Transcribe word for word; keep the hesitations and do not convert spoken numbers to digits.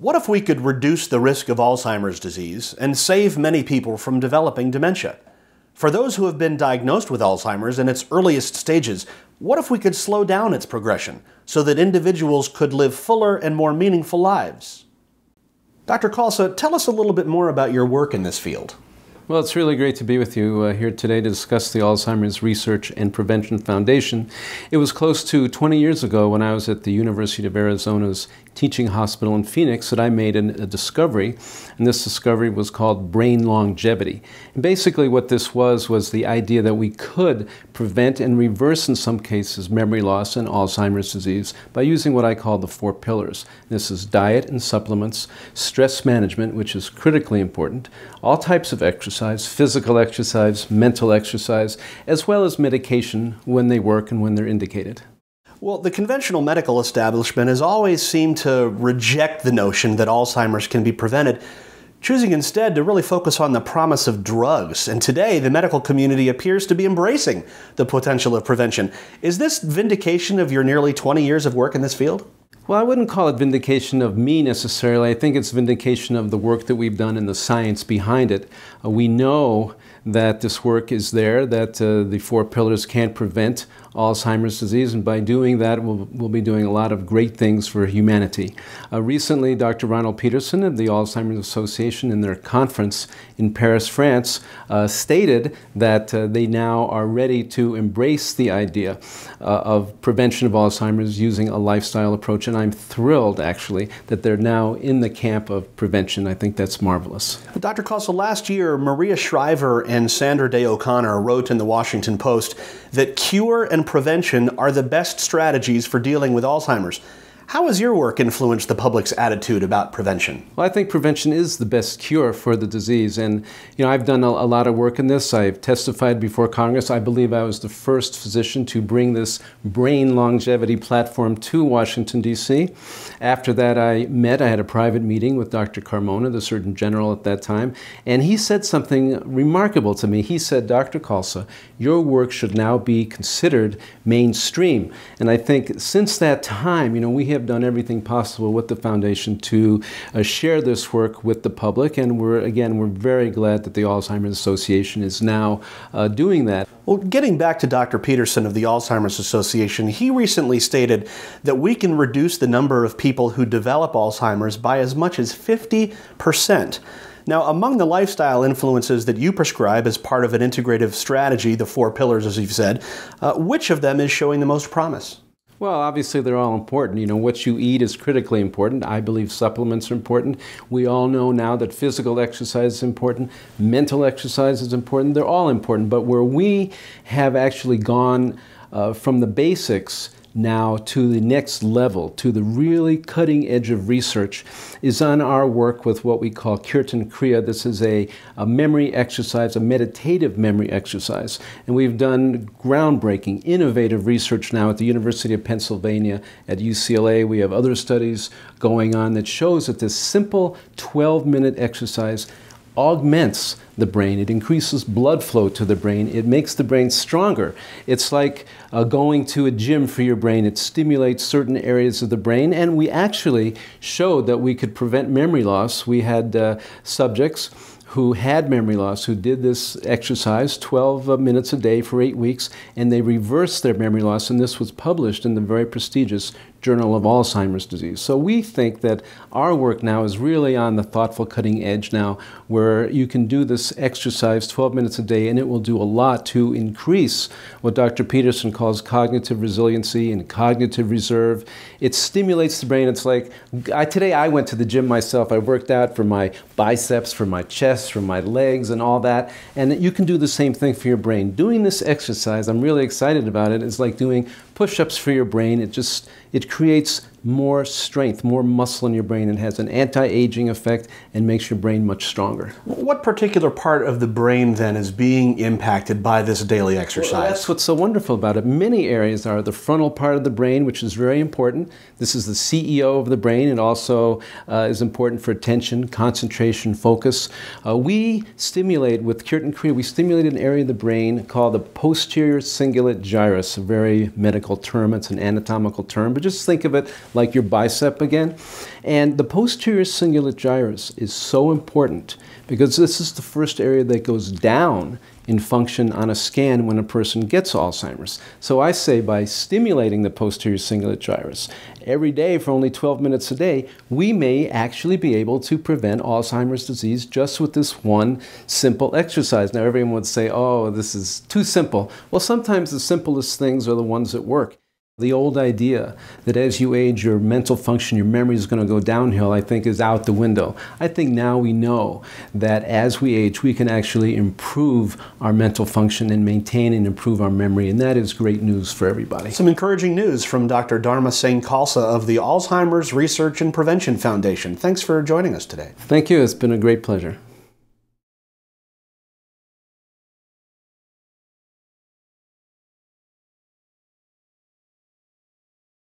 What if we could reduce the risk of Alzheimer's disease and save many people from developing dementia? For those who have been diagnosed with Alzheimer's in its earliest stages, what if we could slow down its progression so that individuals could live fuller and more meaningful lives? Doctor Khalsa, tell us a little bit more about your work in this field. Well, it's really great to be with you uh, here today to discuss the Alzheimer's Research and Prevention Foundation. It was close to twenty years ago when I was at the University of Arizona's teaching hospital in Phoenix that I made an, a discovery, and this discovery was called brain longevity. And basically what this was was the idea that we could prevent and reverse in some cases memory loss and Alzheimer's disease by using what I call the four pillars. This is diet and supplements, stress management, which is critically important, all types of exercise, physical exercise, mental exercise, as well as medication when they work and when they're indicated. Well, the conventional medical establishment has always seemed to reject the notion that Alzheimer's can be prevented, choosing instead to really focus on the promise of drugs. And today, the medical community appears to be embracing the potential of prevention. Is this vindication of your nearly twenty years of work in this field? Well, I wouldn't call it vindication of me necessarily. I think it's vindication of the work that we've done and the science behind it. Uh, we know that this work is there, that uh, the four pillars can prevent Alzheimer's disease, and by doing that, we'll, we'll be doing a lot of great things for humanity. Uh, recently, Doctor Ronald Peterson of the Alzheimer's Association in their conference in Paris, France, uh, stated that uh, they now are ready to embrace the idea uh, of prevention of Alzheimer's using a lifestyle approach, and I'm thrilled, actually, that they're now in the camp of prevention. I think that's marvelous. Well, Doctor Khalsa, last year, Maria Shriver and Sandra Day O'Connor wrote in the Washington Post that cure and prevention are the best strategies for dealing with Alzheimer's. How has your work influenced the public's attitude about prevention? Well, I think prevention is the best cure for the disease. And, you know, I've done a, a lot of work in this. I've testified before Congress. I believe I was the first physician to bring this brain longevity platform to Washington, D C After that, I met, I had a private meeting with Doctor Carmona, the Surgeon General at that time, and he said something remarkable to me. He said, Doctor Khalsa, your work should now be considered mainstream. And I think since that time, you know, we have Have done everything possible with the foundation to uh, share this work with the public, and we're again we're very glad that the Alzheimer's Association is now uh, doing that. Well, getting back to Doctor Peterson of the Alzheimer's Association, he recently stated that we can reduce the number of people who develop Alzheimer's by as much as fifty percent. Now, among the lifestyle influences that you prescribe as part of an integrative strategy, the four pillars, as you've said, uh, which of them is showing the most promise? Well, obviously they're all important. You know, what you eat is critically important. I believe supplements are important. We all know now that physical exercise is important. Mental exercise is important. They're all important. But where we have actually gone uh, from the basics now to the next level, to the really cutting edge of research, is on our work with what we call Kirtan Kriya. This is a, a memory exercise, a meditative memory exercise. And we've done groundbreaking, innovative research now at the University of Pennsylvania, at U C L A. We have other studies going on that shows that this simple twelve minute exercise augments the brain. It increases blood flow to the brain. It makes the brain stronger. It's like uh, going to a gym for your brain. It stimulates certain areas of the brain, and we actually showed that we could prevent memory loss. We had uh, subjects who had memory loss, who did this exercise twelve minutes a day for eight weeks, and they reversed their memory loss, and this was published in the very prestigious Journal of Alzheimer's Disease. So we think that our work now is really on the thoughtful cutting edge now, where you can do this exercise twelve minutes a day, and it will do a lot to increase what Doctor Peterson calls cognitive resiliency and cognitive reserve. It stimulates the brain. It's like, I, today I went to the gym myself. I worked out for my biceps, for my chest, for my legs and all that, and that you can do the same thing for your brain. Doing this exercise, I'm really excited about it, it's like doing push-ups for your brain. It just, it creates more strength, more muscle in your brain, and has an anti-aging effect and makes your brain much stronger. What particular part of the brain then is being impacted by this daily exercise? Well, that's what's so wonderful about it. Many areas are the frontal part of the brain, which is very important. This is the C E O of the brain. It also uh, is important for attention, concentration, focus. Uh, we stimulate, with Kirtan Kriya, we stimulate an area of the brain called the posterior cingulate gyrus, a very medical term. It's an anatomical term, but just think of it like your bicep again. And the posterior cingulate gyrus is so important because this is the first area that goes down in function on a scan when a person gets Alzheimer's. So I say by stimulating the posterior cingulate gyrus every day for only twelve minutes a day, we may actually be able to prevent Alzheimer's disease just with this one simple exercise. Now everyone would say, oh, this is too simple. Well, sometimes the simplest things are the ones that work. The old idea that as you age, your mental function, your memory is going to go downhill, I think is out the window. I think now we know that as we age, we can actually improve our mental function and maintain and improve our memory, and that is great news for everybody. Some encouraging news from Doctor Dharma Singh Khalsa of the Alzheimer's Research and Prevention Foundation. Thanks for joining us today. Thank you. It's been a great pleasure.